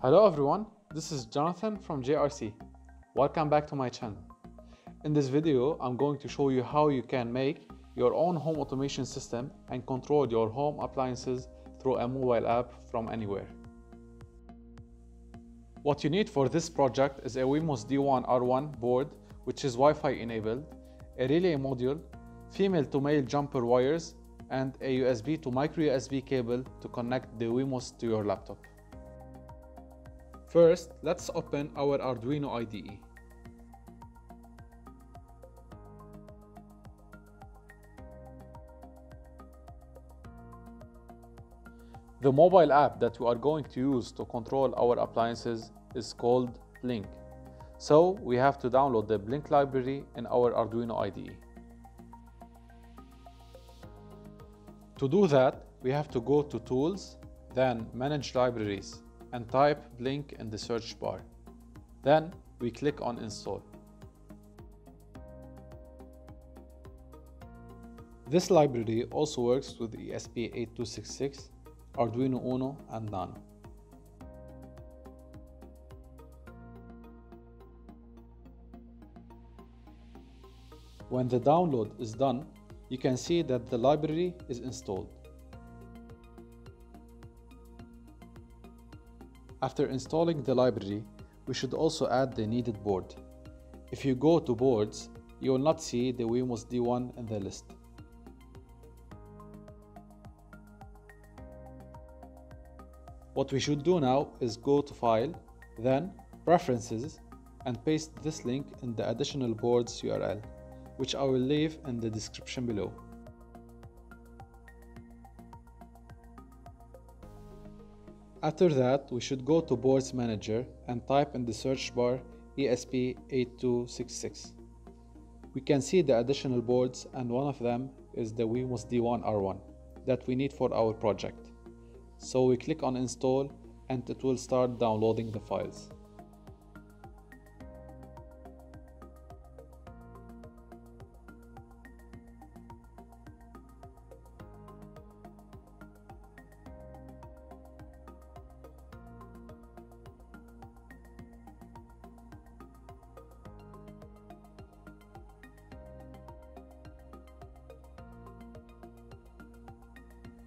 Hello everyone, this is Jonathan from JRC. Welcome back to my channel. In this video, I'm going to show you how you can make your own home automation system and control your home appliances through a mobile app from anywhere. What you need for this project is a Wemos D1 R1 board, which is Wi-Fi enabled, a relay module, female to male jumper wires, and a USB to micro USB cable to connect the Wemos to your laptop. First, let's open our Arduino IDE. The mobile app that we are going to use to control our appliances is called Blynk. So we have to download the Blynk library in our Arduino IDE. To do that, we have to go to Tools, then Manage Libraries, and type Blynk in the search bar. Then we click on Install. This library also works with ESP8266, Arduino Uno, and Nano. When the download is done, you can see that the library is installed. After installing the library, we should also add the needed board. If you go to Boards, you will not see the Wemos D1 in the list. What we should do now is go to File, then Preferences, and paste this link in the additional boards URL, which I will leave in the description below. After that, we should go to Boards Manager and type in the search bar ESP8266. We can see the additional boards, and one of them is the Wemos D1 R1 that we need for our project. So we click on Install and it will start downloading the files.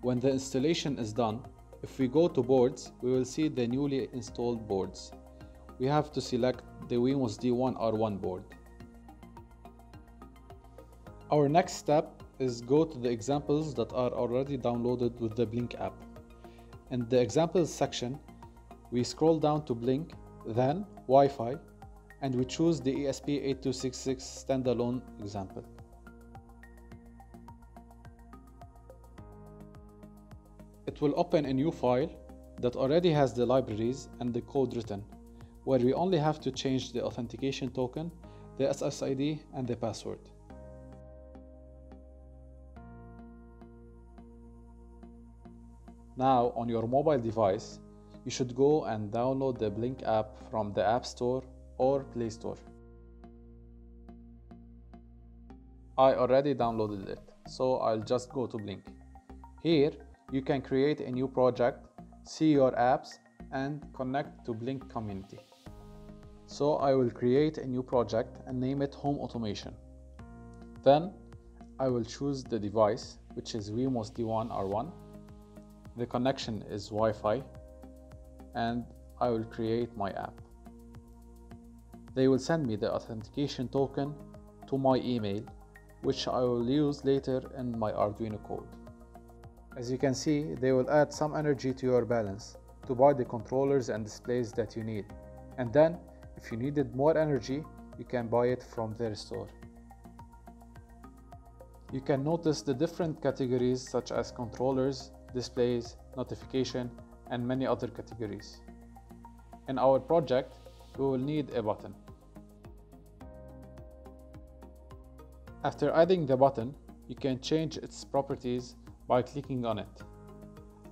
When the installation is done, if we go to Boards, we will see the newly installed boards. We have to select the Wemos D1 R1 board. Our next step is go to the examples that are already downloaded with the Blynk app. In the examples section, we scroll down to Blynk, then Wi-Fi, and we choose the ESP8266 standalone example. It will open a new file that already has the libraries and the code written, where we only have to change the authentication token, the SSID, and the password. Now, on your mobile device, you should go and download the Blynk app from the App Store or Play Store. I already downloaded it, so I'll just go to Blynk. Here, you can create a new project, see your apps, and connect to Blynk community. So I will create a new project and name it Home Automation. Then I will choose the device, which is Wemos D1 R1. The connection is Wi-Fi, and I will create my app. They will send me the authentication token to my email, which I will use later in my Arduino code. As you can see, they will add some energy to your balance to buy the controllers and displays that you need. And then, if you needed more energy, you can buy it from their store. You can notice the different categories such as controllers, displays, notification, and many other categories. In our project, we will need a button. After adding the button, you can change its properties by clicking on it.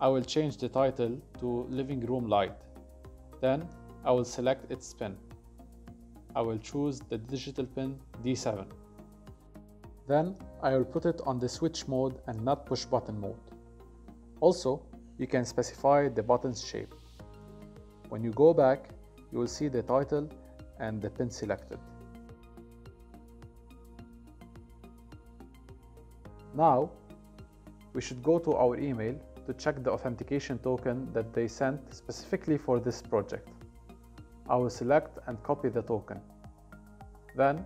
I will change the title to Living Room Light. Then I will select its pin. I will choose the digital pin D7. Then I will put it on the switch mode and not push button mode. Also, you can specify the button's shape. When you go back, you will see the title and the pin selected. Now, we should go to our email to check the authentication token that they sent specifically for this project. I will select and copy the token. Then,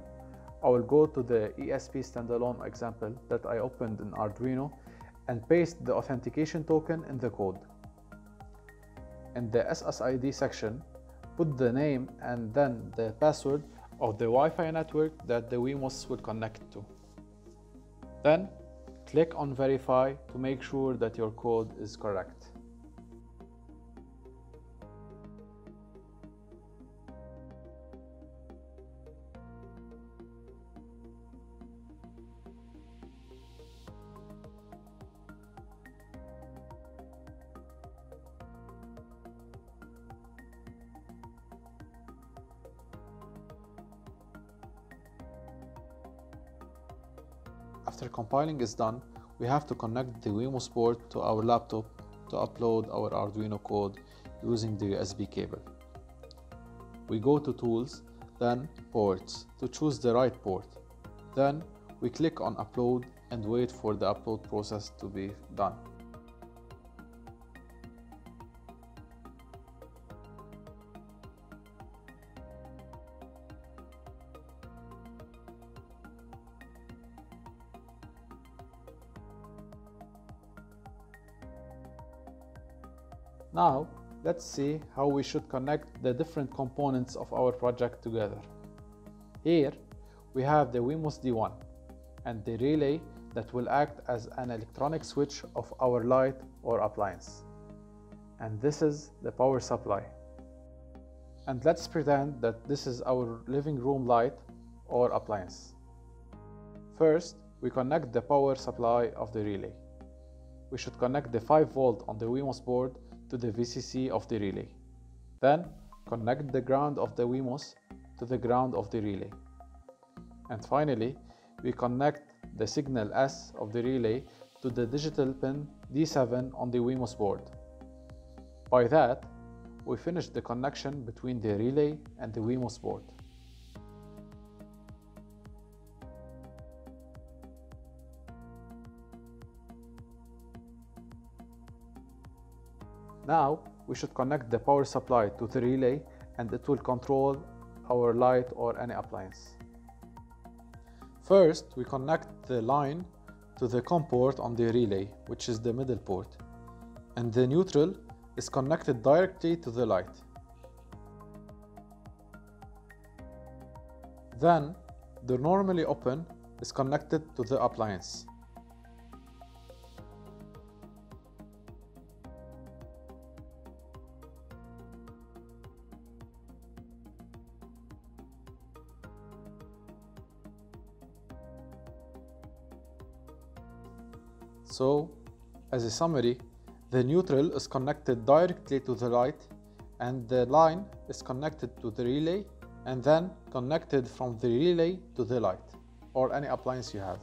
I will go to the ESP standalone example that I opened in Arduino and paste the authentication token in the code. In the SSID section, put the name and then the password of the Wi-Fi network that the Wemos will connect to. Then, click on Verify to make sure that your code is correct. After compiling is done, we have to connect the Wemos board to our laptop to upload our Arduino code using the USB cable. We go to Tools, then Ports to choose the right port. Then we click on Upload and wait for the upload process to be done. Now, let's see how we should connect the different components of our project together. Here, we have the Wemos D1 and the relay that will act as an electronic switch of our light or appliance. And this is the power supply. And let's pretend that this is our living room light or appliance. First, we connect the power supply of the relay. We should connect the 5V on the Wemos board to the VCC of the relay. Then connect the ground of the Wemos to the ground of the relay. And finally, we connect the signal S of the relay to the digital pin D7 on the Wemos board. By that, we finish the connection between the relay and the Wemos board. Now, we should connect the power supply to the relay and it will control our light or any appliance. First, we connect the line to the COM port on the relay, which is the middle port. And the neutral is connected directly to the light. Then, the normally open is connected to the appliance. So, as a summary, the neutral is connected directly to the light and the line is connected to the relay and then connected from the relay to the light or any appliance you have.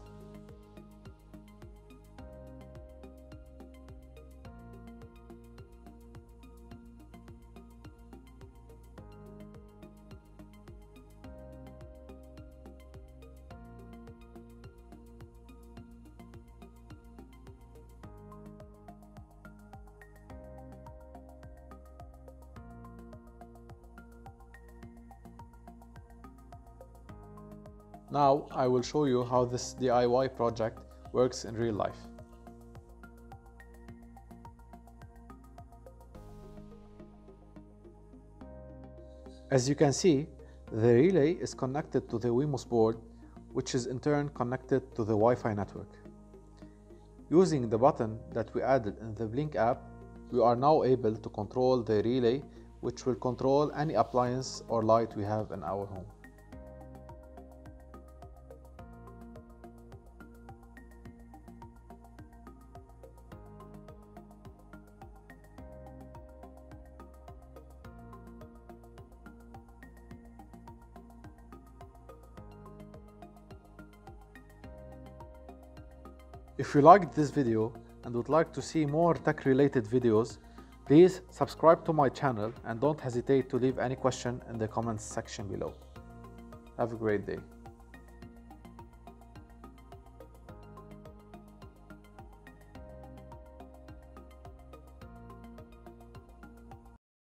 Now, I will show you how this DIY project works in real life. As you can see, the relay is connected to the Wemos board, which is in turn connected to the Wi-Fi network. Using the button that we added in the Blynk app, we are now able to control the relay, which will control any appliance or light we have in our home. If you liked this video and would like to see more tech related videos, Please subscribe to my channel and don't hesitate to leave any question in the comments section below. Have a great day.